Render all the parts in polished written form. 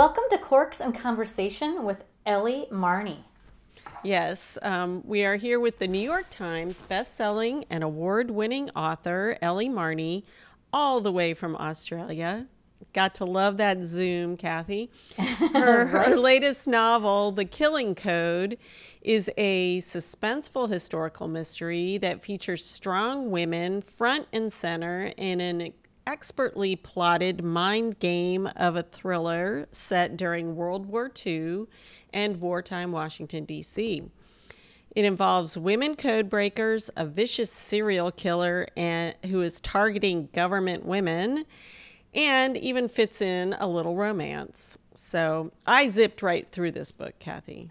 Welcome to Clerks and Conversation with Ellie Marney. Yes, we are here with the New York Times best-selling and award-winning author Ellie Marney, all the way from Australia. Got to love that Zoom, Cathi. Her latest novel, The Killing Code, is a suspenseful historical mystery that features strong women front and center in an expertly plotted mind game of a thriller set during World War II and wartime Washington, D.C. It involves women code breakers, a vicious serial killer who is targeting government women, and even fits in a little romance. So I zipped right through this book, Cathi.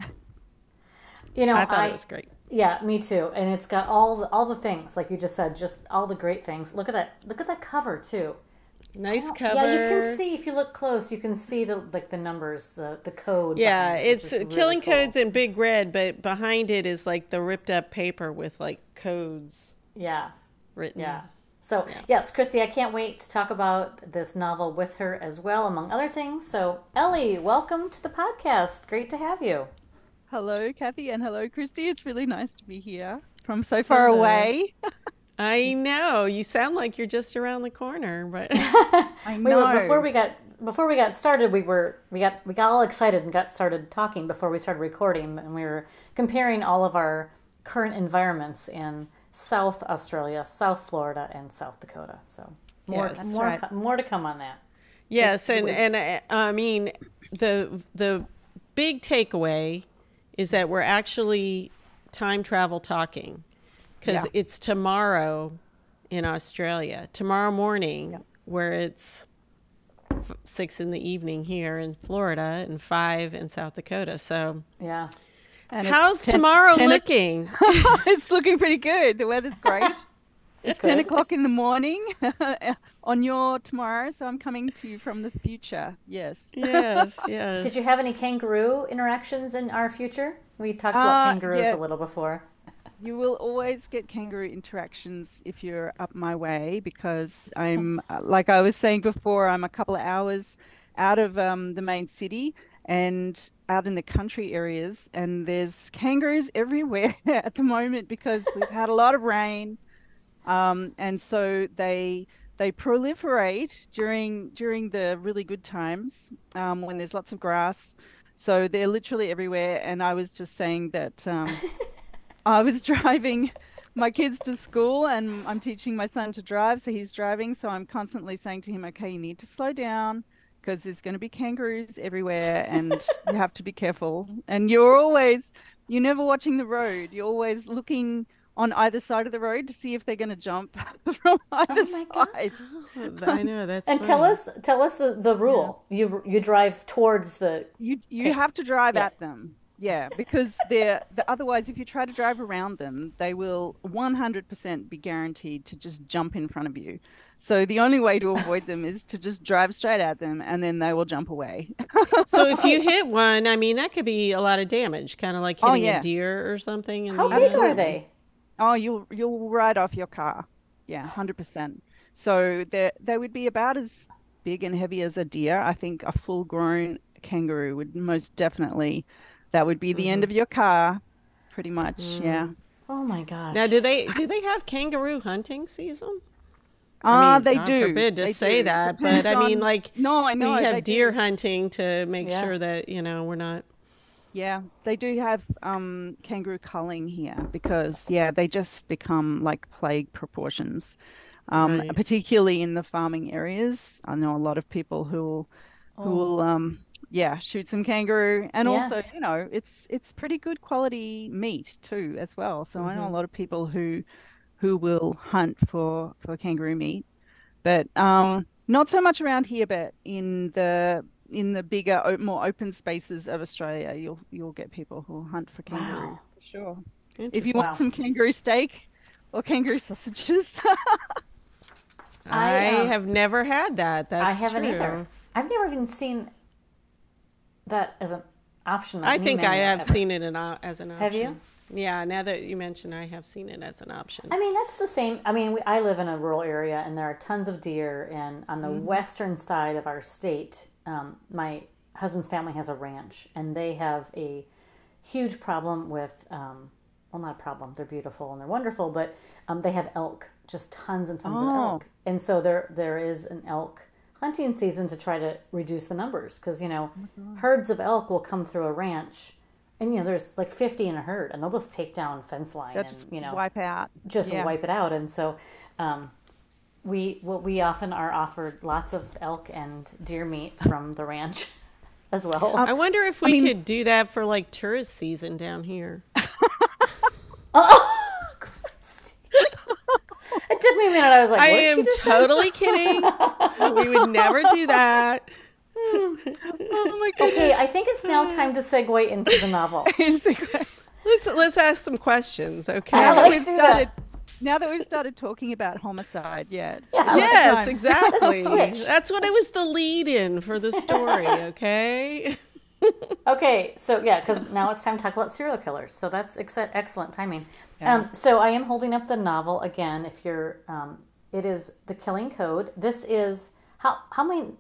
You know, I thought it was great. Yeah, me too. And it's got all the things, like you just said, just all the great things. Look at that cover too. Nice cover. Yeah, you can see, if you look close, you can see the numbers, the codes. Yeah, it's really Killing cool. Codes in big red, but behind it is like the ripped up paper with like codes. Yeah. Written. Yeah. So yes, Christie, I can't wait to talk about this novel with her as well, among other things. So Ellie, welcome to the podcast. Great to have you. Hello, Cathi, and hello, Christie. It's really nice to be here from so far away. I know. You sound like you're just around the corner, but I know. Before we got started, we got all excited and got started talking before we started recording, and we were comparing all of our current environments in South Australia, South Florida, and South Dakota. So more to come on that. Yes, and I mean the big takeaway is that we're actually time travel talking. Because it's tomorrow in Australia, tomorrow morning, where it's 6 in the evening here in Florida and 5 in South Dakota. So yeah, and how's tomorrow looking? It's looking pretty good. The weather's great. It's 10 o'clock in the morning on your tomorrow. So I'm coming to you from the future. Yes. Yes, yes. Did you have any kangaroo interactions in our future? We talked about kangaroos a little before. You will always get kangaroo interactions if you're up my way, because I'm, like I was saying before, I'm a couple of hours out of the main city and out in the country areas, and there's kangaroos everywhere at the moment because we've had a lot of rain, and so they proliferate during the really good times when there's lots of grass. So they're literally everywhere, and I was just saying that. I was driving my kids to school, and I'm teaching my son to drive, so he's driving. So I'm constantly saying to him, okay, you need to slow down because there's going to be kangaroos everywhere and you have to be careful. And you're never watching the road. You're always looking on either side of the road to see if they're going to jump from either side. God. I know, that's and funny. tell us the rule. Yeah. You drive towards the... You have to drive at them. Yeah, because otherwise, if you try to drive around them, they will 100% be guaranteed to just jump in front of you. So the only way to avoid them is to just drive straight at them, and then they will jump away. So if you hit one, I mean, that could be a lot of damage, kind of like hitting a deer or something. How big are they? Oh, you'll ride off your car. Yeah, 100%. So they would be about as big and heavy as a deer. I think a full-grown kangaroo would most definitely... That would be the end of your car, pretty much. Mm. Yeah. Oh my gosh. Now, do they have kangaroo hunting season? I mean, they do. Forbid to say that, but I mean, like, no, I know we have deer hunting to make sure that we're not. Yeah, they do have kangaroo culling here because they just become like plague proportions, right. Particularly in the farming areas. I know a lot of people who will. Shoot some kangaroo, and also it's pretty good quality meat too as well. So I know a lot of people who will hunt for kangaroo meat, but not so much around here. But in the bigger, more open spaces of Australia, you'll get people who hunt for kangaroo for sure. If you want some kangaroo steak or kangaroo sausages, I have never had that. That's true. I haven't either. I've never even seen. That as an option. I think I have seen it as an option. Have you? Yeah, now that you mention, I have seen it as an option. I mean, that's the same. I mean, I live in a rural area, and there are tons of deer. And on the western side of our state, my husband's family has a ranch, and they have a huge problem with, well, not a problem, they're beautiful and they're wonderful, but they have elk, just tons and tons of elk. And so there is an elk hunting season to try to reduce the numbers, because, you know, herds of elk will come through a ranch, and, you know, there's like 50 in a herd, and they'll just take down fence line and, you know, wipe it out. Wipe it out. And so we often are offered lots of elk and deer meat from the ranch as well. I wonder if we could do that for like tourist season down here. It took me a minute. I was like, I am totally kidding. We would never do that. Oh my God. Okay, I think it's now time to segue into the novel. Let's ask some questions, okay? Now that we've started talking about homicide, yes, exactly. That's what it was, the lead-in for the story, okay? Okay, so yeah, because now it's time to talk about serial killers. So that's excellent timing. Yeah. So I am holding up the novel again. If you're, it is The Killing Code. This is how many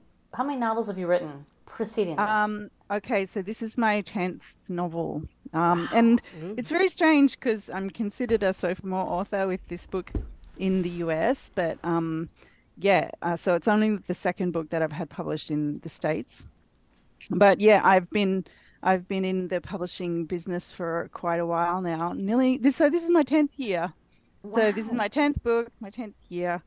novels have you written preceding this? Okay, so this is my 10th novel. And it's very strange because I'm considered a sophomore author with this book in the US, but so it's only the second book that I've had published in the States. But yeah, I've been in the publishing business for quite a while now. This is my 10th year. Wow. So this is my 10th book, my 10th year.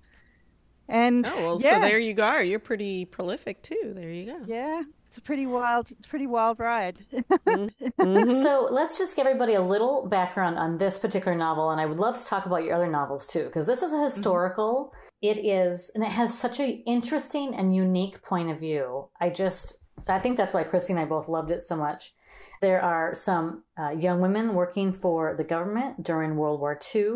And so there you go. You're pretty prolific too. There you go. Yeah. It's a pretty wild ride. So let's just give everybody a little background on this particular novel, and I would love to talk about your other novels too, because this is a historical. It is, and it has such an interesting and unique point of view. I think that's why Christie and I both loved it so much. There are some young women working for the government during World War II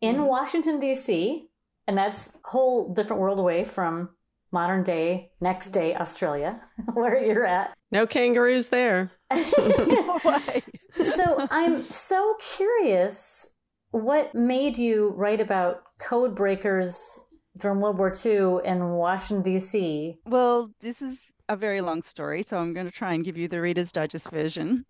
in Washington D.C., and that's a whole different world away from modern day, next day Australia, where you're at. No kangaroos there. No way. So I'm so curious, what made you write about code breakers during World War II in Washington, D.C.? Well, this is a very long story, so I'm going to try and give you the Reader's Digest version.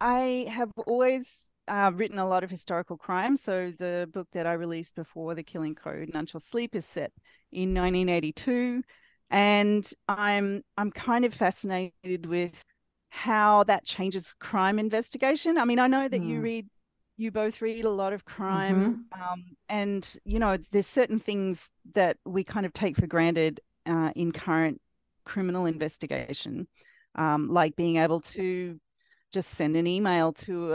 I have always written a lot of historical crime. So the book that I released before, The Killing Code, None Shall Sleep, is set in 1982, and I'm kind of fascinated with how that changes crime investigation. I mean, I know that you both read a lot of crime, and you know, there's certain things that we kind of take for granted in current criminal investigation, like being able to just send an email to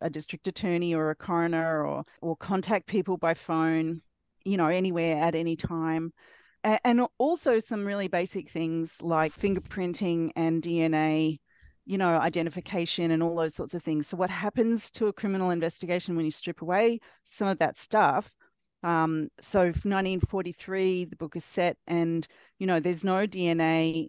a district attorney or a coroner, or contact people by phone, you know, anywhere at any time. And also some really basic things like fingerprinting and DNA, you know, identification and all those sorts of things. So what happens to a criminal investigation when you strip away some of that stuff? So 1943, the book is set, and, you know, there's no DNA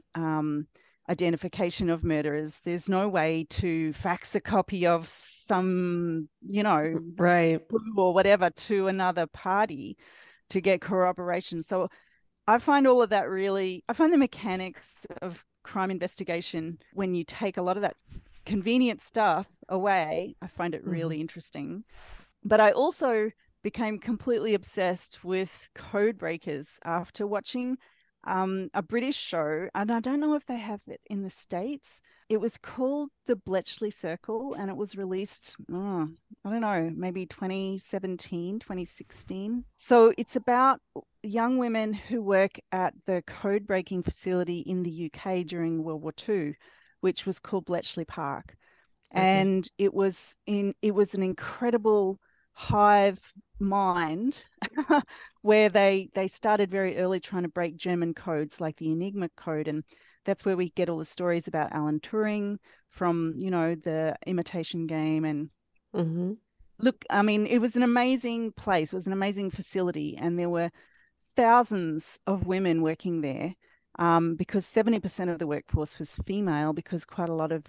identification of murderers. There's no way to fax a copy of some, you know, clue or whatever to another party to get corroboration. So I find all of that I find the mechanics of crime investigation, when you take a lot of that convenient stuff away, I find it really interesting. But I also became completely obsessed with code breakers after watching a British show, and I don't know if they have it in the States. It was called The Bletchley Circle, and it was released, I don't know, maybe 2017, 2016. So it's about young women who work at the code-breaking facility in the UK during World War II, which was called Bletchley Park. Okay. And it was an incredible hive mind where they started very early trying to break German codes like the Enigma code, and that's where we get all the stories about Alan Turing from, you know, The Imitation Game. And look, I mean, it was an amazing place. It was an amazing facility, and there were thousands of women working there, because 70% of the workforce was female, because quite a lot of,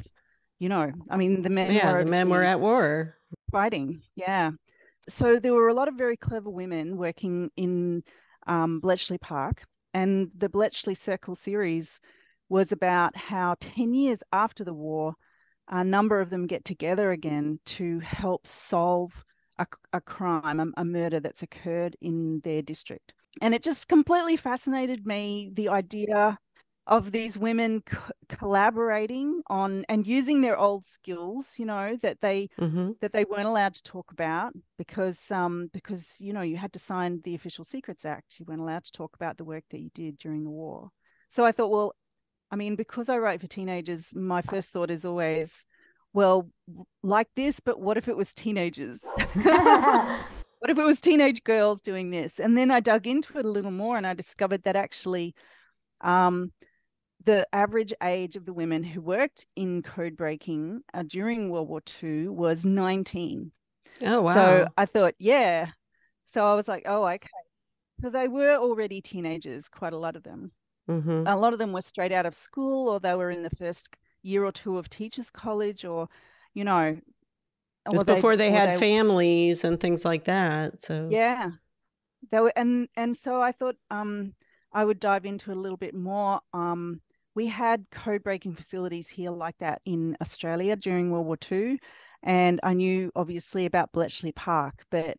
you know, I mean, the men were at war fighting. Yeah. So there were a lot of very clever women working in Bletchley Park, and the Bletchley Circle series was about how 10 years after the war, a number of them get together again to help solve a crime, a murder that's occurred in their district. And it just completely fascinated me, the idea of these women collaborating on and using their old skills, you know, that they weren't allowed to talk about because you know, you had to sign the Official Secrets Act. You weren't allowed to talk about the work that you did during the war. So I thought, well, I mean, because I write for teenagers, my first thought is always, well, like this, but what if it was teenagers? What if it was teenage girls doing this? And then I dug into it a little more, and I discovered that actually the average age of the women who worked in code breaking during World War II was 19. Oh, wow. So I thought, yeah. So I was like, oh, okay. So they were already teenagers, quite a lot of them. Mm-hmm. A lot of them were straight out of school, or they were in the first year or two of teachers' college, or, you know. Just before they had families and things like that. So yeah. They were, and so I thought I would dive into a little bit more. We had code breaking facilities here like that in Australia during World War II. And I knew obviously about Bletchley Park, but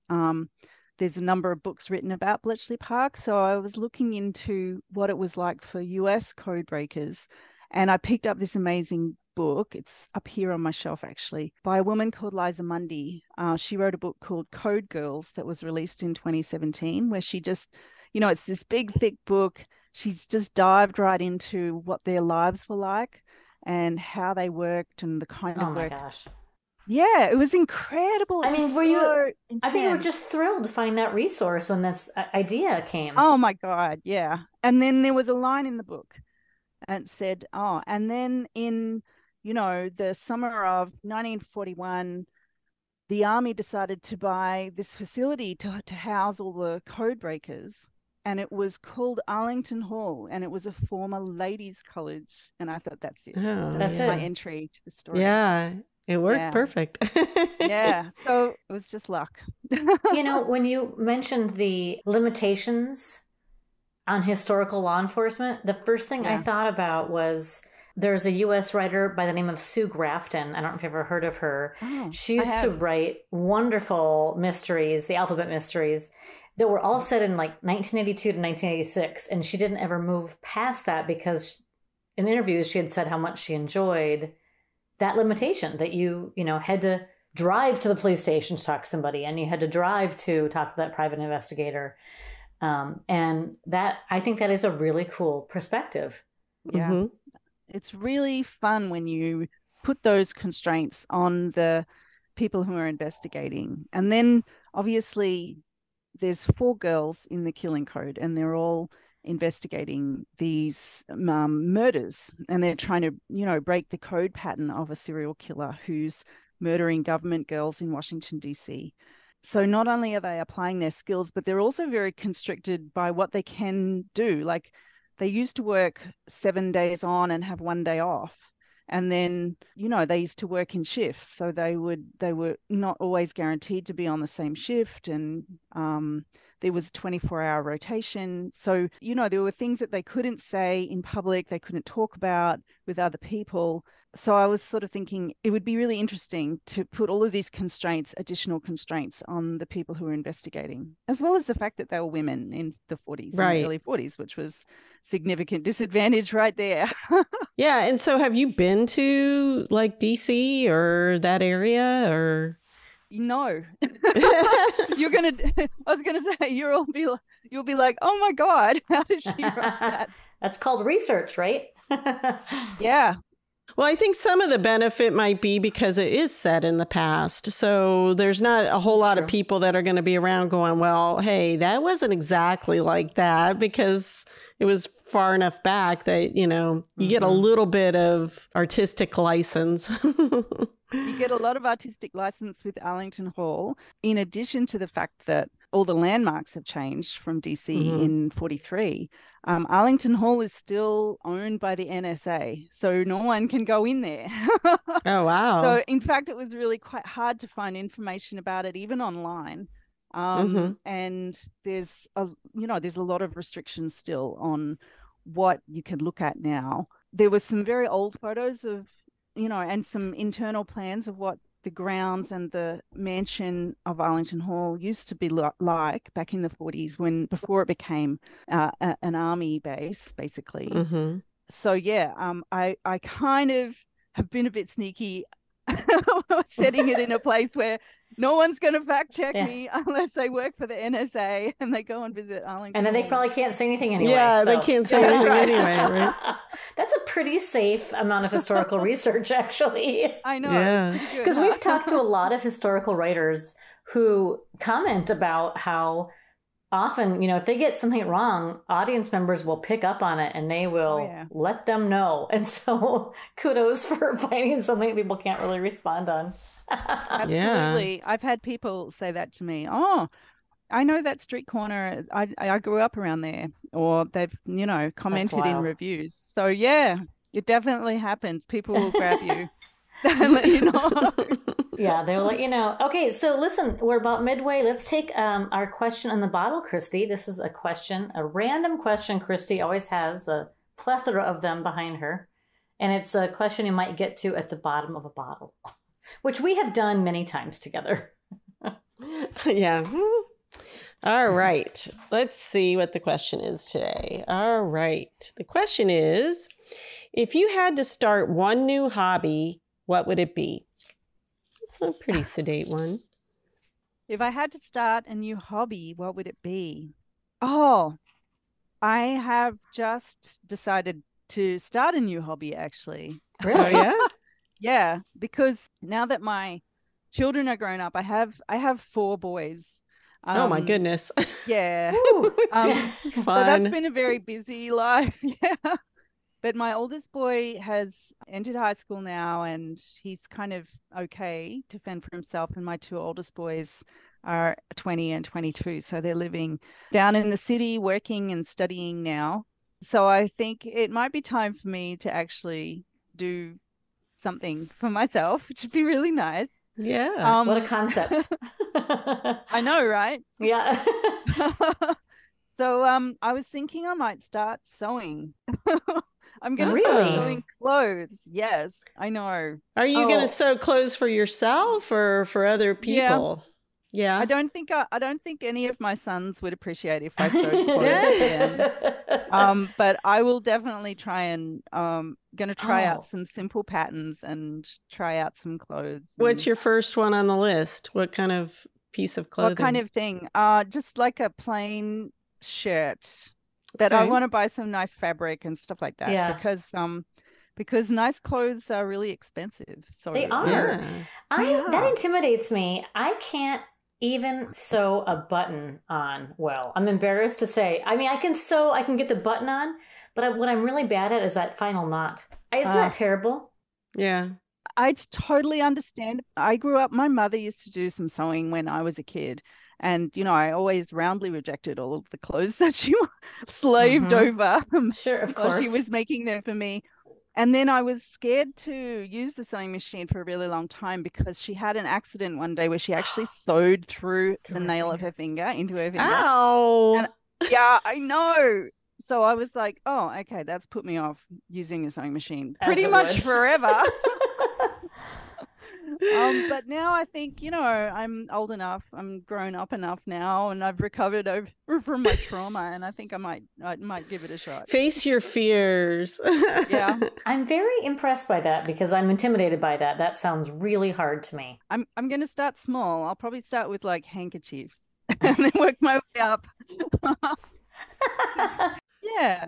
there's a number of books written about Bletchley Park. So I was looking into what it was like for US code breakers. And I picked up this amazing book. It's up here on my shelf, actually, by a woman called Liza Mundy. She wrote a book called Code Girls that was released in 2017, where she just, you know, it's this big, thick book. She's just dived right into what their lives were like and how they worked and the kind of work. Oh my gosh. Yeah, it was incredible. I mean, I think you were just thrilled to find that resource when this idea came. Oh my God, yeah. And then there was a line in the book and said, oh, and then in, you know, the summer of 1941, the army decided to buy this facility to house all the code breakers. And it was called Arlington Hall, and it was a former ladies' college. And I thought, that's it. Oh, that's my entry to the story. Yeah, it worked perfect. Yeah, so it was just luck. You know, when you mentioned the limitations on historical law enforcement, the first thing I thought about was there's a U.S. writer by the name of Sue Grafton. I don't know if you've ever heard of her. Oh, she used to write wonderful mysteries, the alphabet mysteries, that were all set in like 1982 to 1986. And she didn't ever move past that because in interviews she had said how much she enjoyed that limitation, that you know, had to drive to the police station to talk to somebody, and you had to drive to talk to that private investigator. And that, I think that is a really cool perspective. Yeah. Mm-hmm. It's really fun when you put those constraints on the people who are investigating. And then obviously there's 4 girls in The Killing Code, and they're all investigating these murders, and they're trying to, you know, break the code pattern of a serial killer who's murdering government girls in Washington, D.C. So not only are they applying their skills, but they're also very constricted by what they can do. Like, they used to work 7 days on and have 1 day off. And then, you know, they used to work in shifts. So they were not always guaranteed to be on the same shift. And there was a 24-hour rotation. So, you know, there were things that they couldn't say in public, they couldn't talk about with other people. So I was sort of thinking it would be really interesting to put all of these constraints, additional constraints, on the people who were investigating, as well as the fact that they were women in the 40s, right, and the early 40s, which was significant disadvantage right there. Yeah. And so have you been to like DC or that area, or? No. You'll be like, oh my God, how did she write that? That's called research, right? Yeah. Well, I think some of the benefit might be because it is set in the past. So there's not a whole lot of people that are going to be around going, well, hey, that wasn't exactly like that, because it was far enough back that, you know, you get a little bit of artistic license. You get a lot of artistic license with Arlington Hall, in addition to the fact that all the landmarks have changed from DC in 43. Arlington Hall is still owned by the NSA, so no one can go in there. Oh, wow. So in fact, it was really quite hard to find information about it, even online. And there's a lot of restrictions still on what you can look at now. there was some very old photos of, you know, and some internal plans of what the grounds and the mansion of Arlington Hall used to be like back in the 40s when, before it became an army base, basically. Mm-hmm. So, yeah, I kind of have been a bit sneaky setting it in a place where no one's going to fact check me unless they work for the NSA and they go and visit Arlington. And then they probably can't say anything anyway. Yeah, so. They can't say anything anyway, right? That's a pretty safe amount of historical research, actually. I know. Because we've talked to a lot of historical writers who comment about how often, you know, if they get something wrong, audience members will pick up on it and they will let them know. And so kudos for finding something people can't really respond on. Absolutely. Yeah. I've had people say that to me. Oh, I know that street corner. I grew up around there. Or they've, you know, commented in reviews. So, yeah, it definitely happens. People will grab you. And let you know. Yeah, they'll let you know. Okay, so listen, we're about midway. Let's take our question on the bottle, Christie. This is a question, a random question. Christie always has a plethora of them behind her. And it's a question you might get to at the bottom of a bottle, which we have done many times together. Yeah. All right. Let's see what the question is today. All right. The question is, if you had to start one new hobby, what would it be? It's a pretty sedate one. If I had to start a new hobby, what would it be? Oh, I have just decided to start a new hobby, actually. Really? Oh, yeah? Yeah, because now that my children are grown up, I have 4 boys. Oh, my goodness. Yeah. Fun. So that's been a very busy life. Yeah. But my oldest boy has entered high school now and he's kind of okay to fend for himself. And my 2 oldest boys are 20 and 22. So they're living down in the city, working and studying now. So I think it might be time for me to actually do something for myself, which would be really nice. Yeah. What a concept. I know, right? Yeah. So I was thinking I might start sewing. I'm going to start sewing clothes. Yes, I know. Are you going to sew clothes for yourself or for other people? Yeah. I don't think any of my sons would appreciate if I sewed clothes for them. But I will definitely try and going to try out some simple patterns and try out some clothes. What's your first one on the list? What kind of piece of clothing? What kind of thing? Just like a plain shirt. But I want to buy some nice fabric and stuff like that because nice clothes are really expensive. So they are. Yeah. That intimidates me. I can't even sew a button on. Well, I'm embarrassed to say. I mean, I can get the button on, but what I'm really bad at is that final knot. Isn't that terrible? Yeah. I totally understand. I grew up, my mother used to do some sewing when I was a kid. And, you know, I always roundly rejected all of the clothes that she slaved over. Sure, of course. She was making them for me. And then I was scared to use the sewing machine for a really long time because she had an accident one day where she actually sewed through the nail of her finger into her finger. Ow! And, yeah, I know. So I was like, oh, okay, that's put me off using the sewing machine pretty much forever. But now I think, you know, I'm old enough, I'm grown up enough now, and I've recovered from my trauma, and I think I might give it a shot. Face your fears. Yeah. I'm very impressed by that because I'm intimidated by that. That sounds really hard to me. I'm going to start small. I'll probably start with like handkerchiefs and then work my way up. Yeah.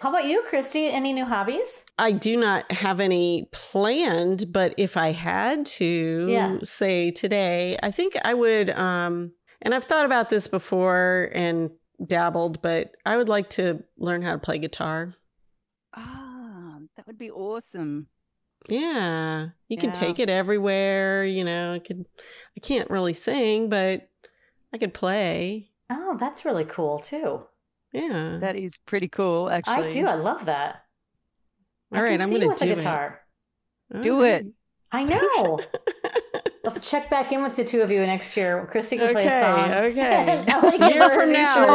How about you, Christie? Any new hobbies? I do not have any planned, but if I had to say today, I think I would, and I've thought about this before and dabbled, but I would like to learn how to play guitar. Ah, that would be awesome. Yeah. You can take it everywhere, you know. I can't really sing, but I could play. Oh, that's really cool too. Yeah. That is pretty cool, actually. I do. I love that. All right, I'm going to do it. Do it. I know. I'll have to check back in with the two of you next year. Christie can play a song. Okay. A year from now.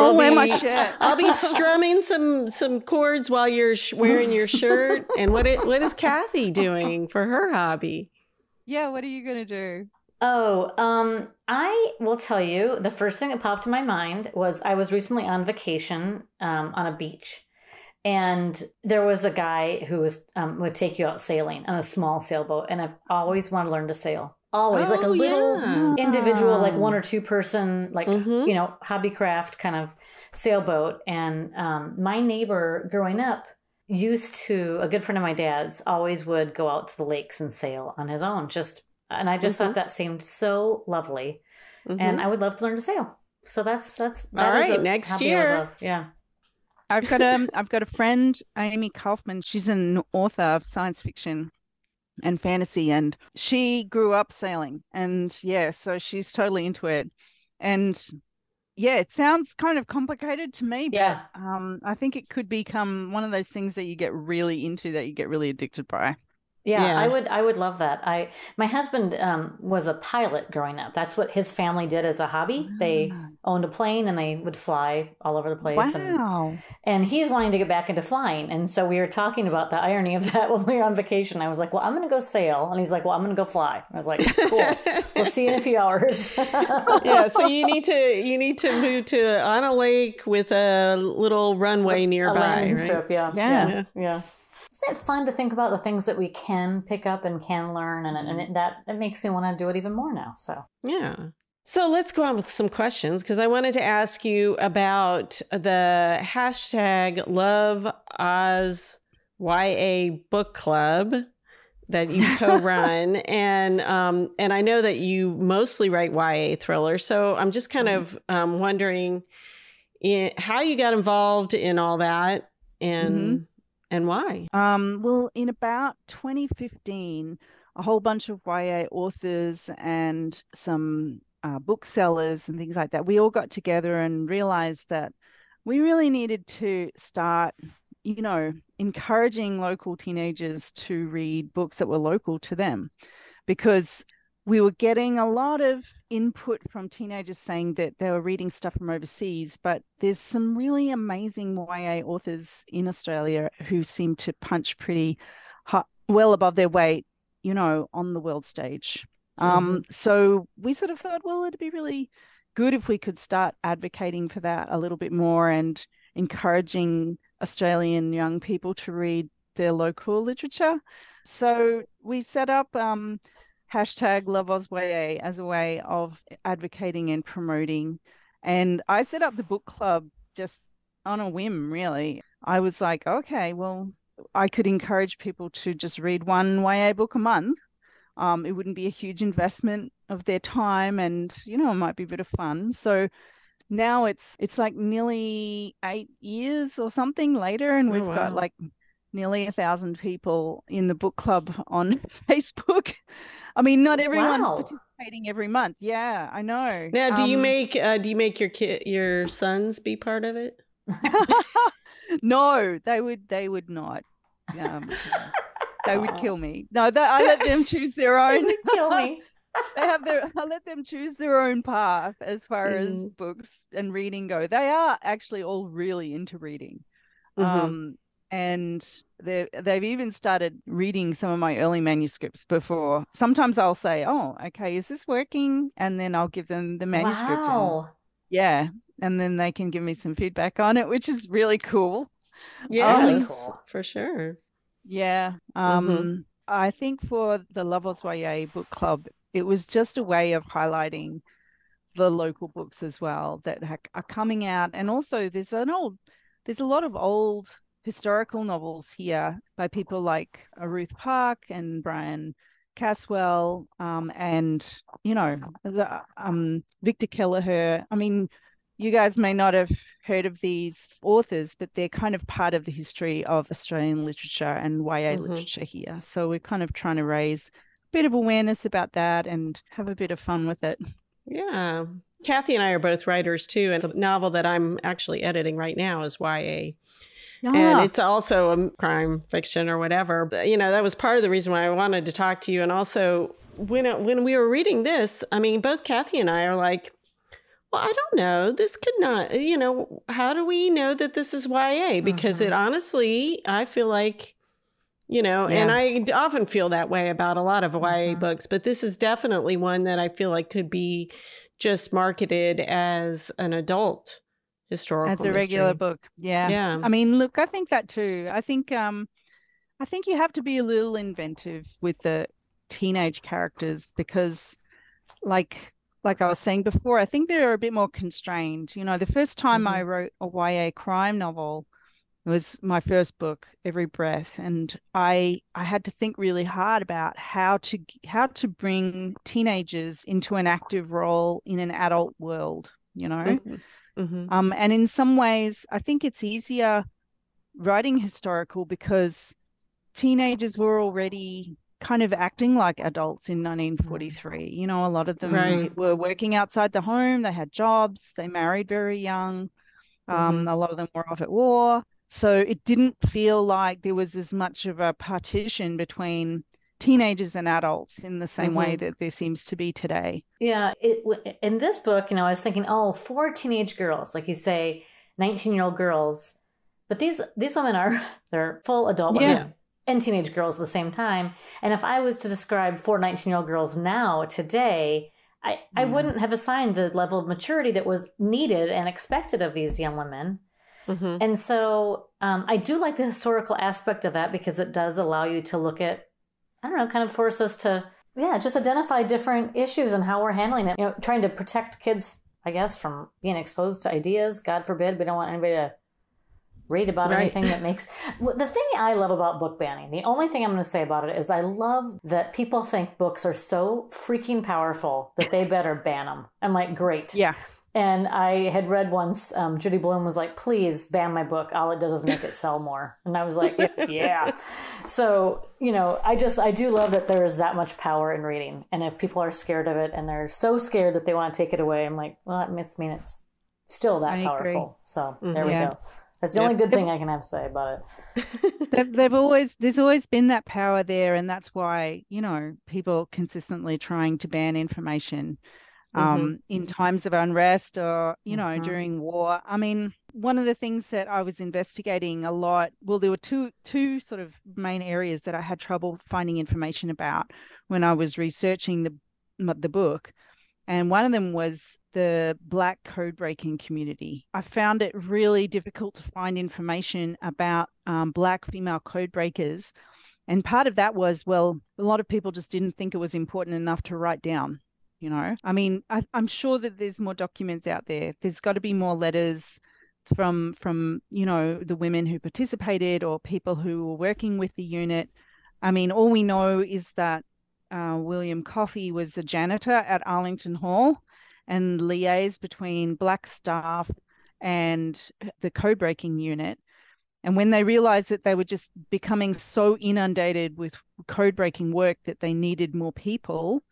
I'll be strumming some chords while you're wearing your shirt. And what is Cathi doing for her hobby? Yeah, what are you going to do? Oh, I will tell you, the first thing that popped in my mind was I was recently on vacation on a beach. And there was a guy who was would take you out sailing on a small sailboat. And I've always wanted to learn to sail. Always. Like a little individual, like one or two person, like, you know, hobby craft kind of sailboat. And my neighbor growing up used to, a good friend of my dad's, always would go out to the lakes and sail on his own. And I just thought that seemed so lovely. And I would love to learn to sail. So that's all right. Next year. Yeah. I've got a friend, Amy Kaufman. She's an author of science fiction and fantasy, and she grew up sailing, and so she's totally into it. And it sounds kind of complicated to me, but I think it could become one of those things that you get really into, that you get really addicted by. Yeah. I would love that. My husband was a pilot growing up. That's what his family did as a hobby. They owned a plane and they would fly all over the place. Wow. And he's wanting to get back into flying. And so we were talking about the irony of that when we were on vacation. I was like, well, I'm going to go sail. And he's like, well, I'm going to go fly. I was like, cool. We'll see you in a few hours. So you need to move to on a lake with a little runway nearby. A landing strip, Yeah. Isn't it fun to think about the things that we can pick up and can learn? And it makes me want to do it even more now. So, So let's go on with some questions, because I wanted to ask you about the hashtag Love Oz YA book club that you co-run. And I know that you mostly write YA thrillers. So I'm just kind of wondering how you got involved in all that and why? Well, in about 2015, a whole bunch of YA authors and some booksellers and things like that, we all got together and realized that we really needed to start, encouraging local teenagers to read books that were local to them, because we were getting a lot of input from teenagers saying that they were reading stuff from overseas, but there's some really amazing YA authors in Australia who seem to punch pretty high, well above their weight, on the world stage. So we sort of thought, well, it'd be really good if we could start advocating for that a little bit more and encouraging Australian young people to read their local literature. So we set up hashtag Love Oz YA as a way of advocating and promoting. And I set up the book club just on a whim, really. I was like, okay, well, I could encourage people to just read one YA book a month. It wouldn't be a huge investment of their time, and, it might be a bit of fun. So now it's like nearly 8 years or something later, and we've got like nearly 1,000 people in the book club on Facebook. I mean, not everyone's participating every month. Yeah, I know. Now, do you make your sons be part of it? No, they would not. They would kill me. No, I let them choose their own. They would kill me. I let them choose their own path as far as books and reading go. They are actually all really into reading. And they've even started reading some of my early manuscripts before. Sometimes I'll say, oh, okay, is this working? And then I'll give them the manuscript. Wow. And then they can give me some feedback on it, which is really cool. Yeah, really cool. For sure. Yeah. I think for the Love Oz YA book club, it was just a way of highlighting the local books as well that are coming out. And also there's a lot of old historical novels here by people like Ruth Park and Brian Caswell, and Victor Kelleher. I mean, you guys may not have heard of these authors, but they're kind of part of the history of Australian literature and YA literature here. So we're kind of trying to raise a bit of awareness about that and have a bit of fun with it. Yeah. Cathi and I are both writers too, and the novel that I'm actually editing right now is YA. Yeah. And it's also a crime fiction or whatever. But, that was part of the reason why I wanted to talk to you. And also when we were reading this, I mean, both Cathi and I are like, well, I don't know. This could not, you know, how do we know that this is YA? Because it honestly, I feel like, you know, and I often feel that way about a lot of YA books, but this is definitely one that I feel like could be just marketed as an adult historical mystery. As a regular book. Yeah. Yeah. I mean, look, I think that too. I think you have to be a little inventive with the teenage characters because like I was saying before, I think they're a bit more constrained. You know, the first time I wrote a YA crime novel was my first book, Every Breath. And I had to think really hard about how to bring teenagers into an active role in an adult world, you know? And in some ways, I think it's easier writing historical because teenagers were already kind of acting like adults in 1943. You know, a lot of them were working outside the home, they had jobs, they married very young. A lot of them were off at war. So it didn't feel like there was as much of a partition between teenagers and adults in the same way that there seems to be today. Yeah. In this book, you know, I was thinking, oh, four teenage girls, like you say, 19-year-old girls. But these women they're full adult women. Yeah. And teenage girls at the same time. And if I was to describe four 19-year-old girls now, today, I wouldn't have assigned the level of maturity that was needed and expected of these young women. And so I do like the historical aspect of that because it does allow you to look at, I don't know, kind of force us to, just identify different issues and how we're handling it. You know, trying to protect kids, I guess, from being exposed to ideas. God forbid, we don't want anybody to read about anything that makes... The thing I love about book banning, the only thing I'm going to say about it is I love that people think books are so freaking powerful that they better ban them. I'm like, great. Yeah. And I had read once, Judy Blume was like, please ban my book. All it does is make it sell more. And I was like, yeah. So, you know, I do love that there is that much power in reading. And if people are scared of it and they're so scared that they want to take it away, I'm like, well, that must mean it's still that powerful. So there we go. That's the only good thing I can have to say about it. There's always been that power there. And that's why, you know, people consistently trying to ban information in times of unrest or, you know, during war. I mean, one of the things that I was investigating a lot, well, there were two sort of main areas that I had trouble finding information about when I was researching the book. And one of them was the Black code-breaking community. I found it really difficult to find information about Black female code-breakers. And part of that was, well, a lot of people just didn't think it was important enough to write down, you know. I mean, I'm sure that there's more documents out there. There's got to be more letters from, you know, the women who participated or people who were working with the unit. I mean, all we know is that William Coffey was a janitor at Arlington Hall and liaised between Black staff and the code-breaking unit. And when they realized that they were just becoming so inundated with code-breaking work that they needed more people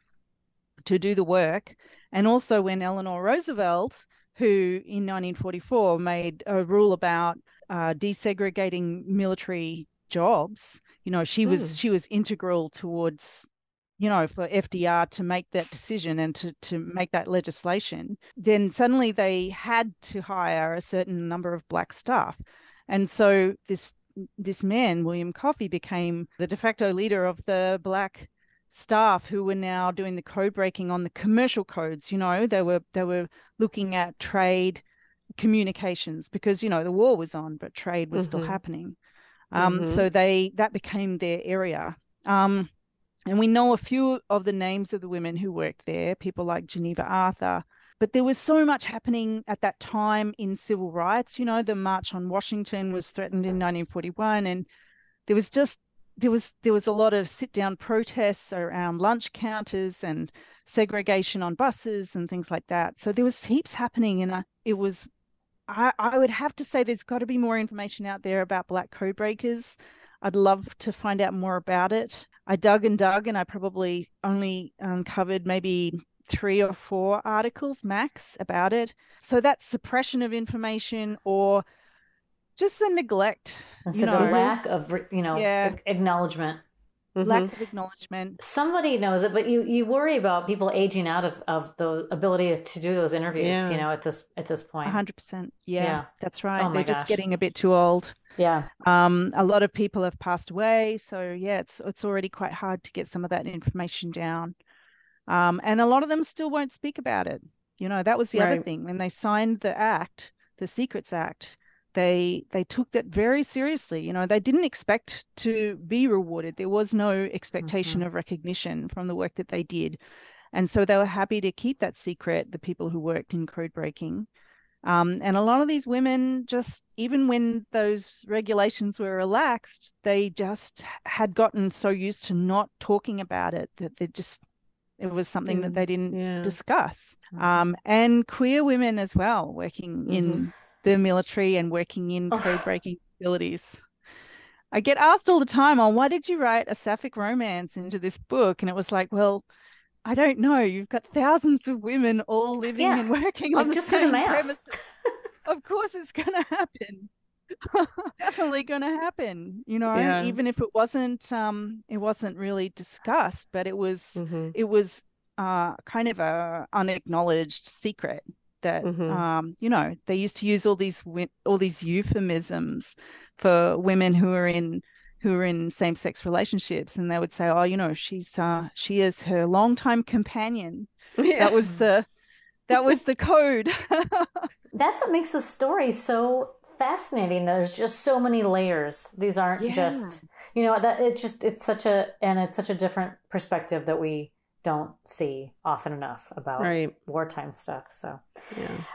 to do the work, and also when Eleanor Roosevelt, who in 1944 made a rule about desegregating military jobs, you know, she was integral towards, you know, for FDR to make that decision and to make that legislation, then suddenly they had to hire a certain number of Black staff. And so this man, William Coffey, became the de facto leader of the Black staff who were now doing the code breaking on the commercial codes. You know, they were looking at trade communications because, you know, the war was on, but trade was still happening. So that became their area. And we know a few of the names of the women who worked there, people like Geneva Arthur. But there was so much happening at that time in civil rights. You know, the March on Washington was threatened in 1941. And there was a lot of sit-down protests around lunch counters and segregation on buses and things like that. So there was heaps happening. And I would have to say there's got to be more information out there about Black code breakers. I'd love to find out more about it. I dug and dug, and I probably only uncovered maybe 3 or 4 articles max about it. So that suppression of information, or just the neglect, and so the lack of acknowledgement. Mm-hmm. Lack of acknowledgement. Somebody knows it, but you worry about people aging out of the ability to do those interviews, yeah. you know, at this point. 100%. Yeah, that's right. Oh, they're just getting a bit too old. Yeah. A lot of people have passed away. So yeah, it's already quite hard to get some of that information down. And a lot of them still won't speak about it. You know, that was the other thing. When they signed the act, the Secrets Act, they took that very seriously. You know, they didn't expect to be rewarded. There was no expectation mm-hmm. of recognition from the work that they did. And so they were happy to keep that secret, the people who worked in code breaking. And a lot of these women just, even when those regulations were relaxed, they just had gotten so used to not talking about it that they just, it was something that they didn't discuss. Mm-hmm. And queer women as well, working mm-hmm. in the military and working in code-breaking facilities. I get asked all the time, oh, why did you write a sapphic romance into this book? And it was like, well, I don't know. You've got thousands of women all living and working on the same premises. Of course it's going to happen. Definitely going to happen, you know, even if it wasn't really discussed, but it was, mm-hmm. it was kind of a unacknowledged secret. That mm-hmm. You know, they used to use all these euphemisms for women who are in same-sex relationships, and they would say, oh, you know, she is her longtime companion. Yeah. That was the code. That's what makes the story so fascinating. There's just so many layers. These aren't just, you know, that it's such a different perspective that we don't see often enough about wartime stuff. So,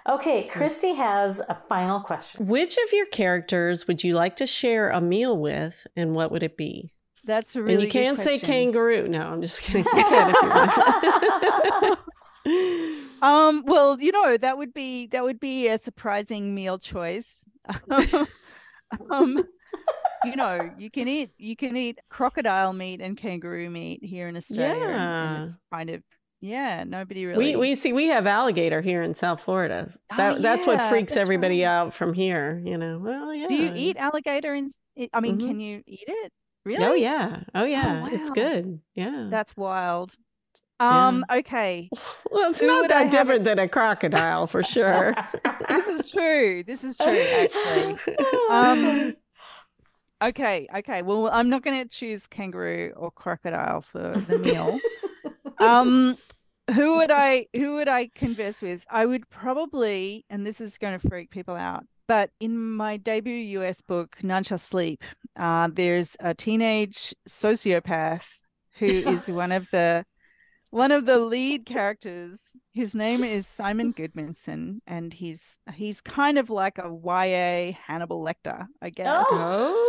okay, Christie has a final question. Which of your characters would you like to share a meal with, and what would it be? That's a really good question. And you can't say kangaroo. No, I'm just kidding. You can if you want. Well, you know, that would be a surprising meal choice. You know, you can eat crocodile meat and kangaroo meat here in Australia. Yeah. And it's kind of, nobody really. We have alligator here in South Florida. That's what freaks everybody out from here, you know. Well, yeah. Do you eat alligator? Mm-hmm. Can you eat it? Really? Oh, yeah. Oh, yeah. Oh, wow. It's good. Yeah. That's wild. Okay. Well, it's not that different than a crocodile for sure. This is true, actually. Okay. Well, I'm not going to choose kangaroo or crocodile for the meal. Who would I converse with? I would probably, and this is going to freak people out, but in my debut US book, None Shall Sleep, there's a teenage sociopath who is one of the lead characters. His name is Simon Goodmanson, and he's kind of like a YA Hannibal Lecter, I guess. Oh.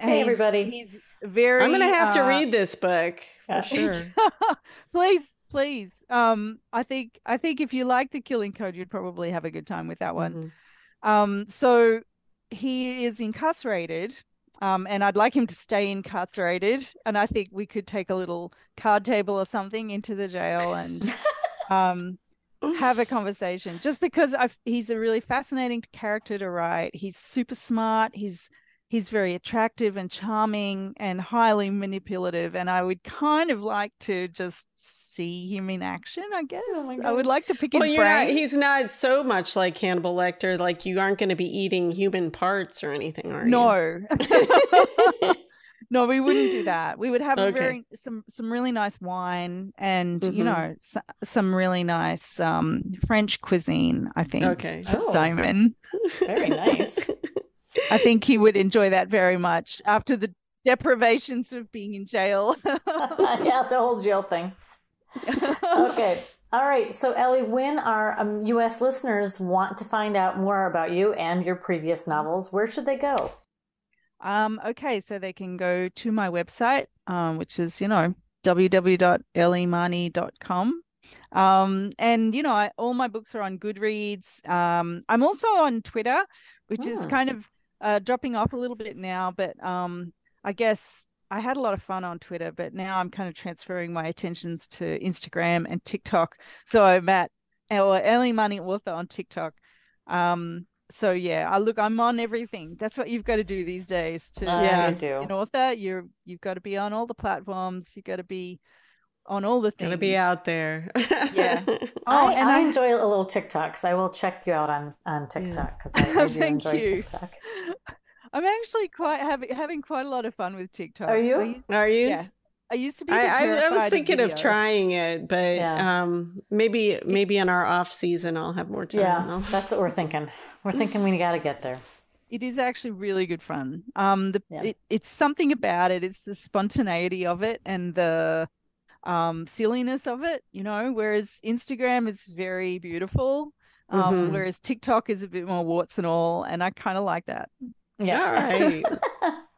Hey, everybody. He's very. I'm going to have to read this book for sure. Please. I think if you like The Killing Code, you'd probably have a good time with that one. Mm-hmm. So he is incarcerated. And I'd like him to stay incarcerated. And I think we could take a little card table or something into the jail and have a conversation. Just because he's a really fascinating character to write. He's super smart. He's very attractive and charming and highly manipulative. And I would kind of like to just see him in action, I guess. Oh, I would like to pick his brain. He's not so much like Hannibal Lecter. Like, you aren't going to be eating human parts or anything, are you? No. No, we wouldn't do that. We would have some really nice wine and, mm-hmm. you know, some really nice French cuisine, I think. Okay. Simon. Very nice. I think he would enjoy that very much after the deprivations of being in jail. The whole jail thing. Okay. All right. So, Ellie, when our U.S. listeners want to find out more about you and your previous novels, where should they go? Okay. So they can go to my website, which is, you know, www.elliemarney.com. And, you know, all my books are on Goodreads. I'm also on Twitter, which is kind of dropping off a little bit now, but I guess I had a lot of fun on Twitter, but now I'm kind of transferring my attentions to Instagram and TikTok. So I'm at Ellie Money Author on TikTok. So yeah, I'm on everything. That's what you've got to do these days to be an author. You've got to be on all the platforms. You've got to be on all the things. Got to be out there. Yeah. I enjoy a little TikTok, so I will check you out on TikTok because I do enjoy TikTok. I'm actually quite having quite a lot of fun with TikTok. Are you? Are you? Yeah. I used to be. I was thinking of trying it, but maybe in our off season I'll have more time. Yeah, that's what we're thinking. We're thinking we got to get there. It is actually really good fun. It's something about it. It's the spontaneity of it and the silliness of it. You know, whereas Instagram is very beautiful, whereas TikTok is a bit more warts and all, and I kind of like that. Yeah. All right.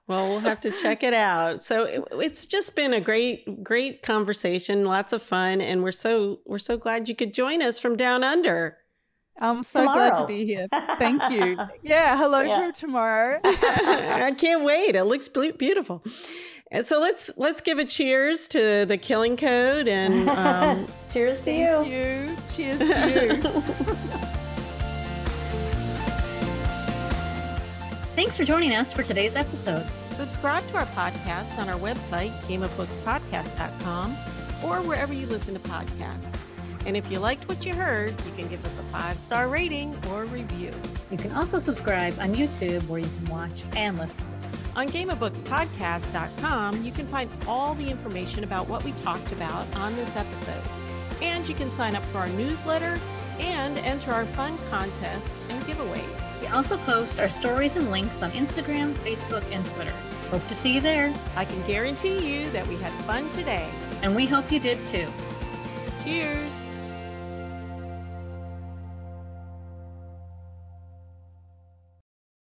Well, we'll have to check it out. So it's just been a great conversation, lots of fun, and we're so glad you could join us from down under. I'm so glad to be here. Thank you. Yeah, hello from tomorrow. I can't wait. It looks beautiful. And so let's give a cheers to The Killing Code and cheers to you. Cheers to you. Thanks for joining us for today's episode. Subscribe to our podcast on our website, gameofbookspodcast.com, or wherever you listen to podcasts. And if you liked what you heard, you can give us a 5-star rating or review. You can also subscribe on YouTube where you can watch and listen. On gameofbookspodcast.com, you can find all the information about what we talked about on this episode. And you can sign up for our newsletter and enter our fun contests and giveaways. We also post our stories and links on Instagram, Facebook, and Twitter. Hope to see you there. I can guarantee you that we had fun today. And we hope you did too. Cheers!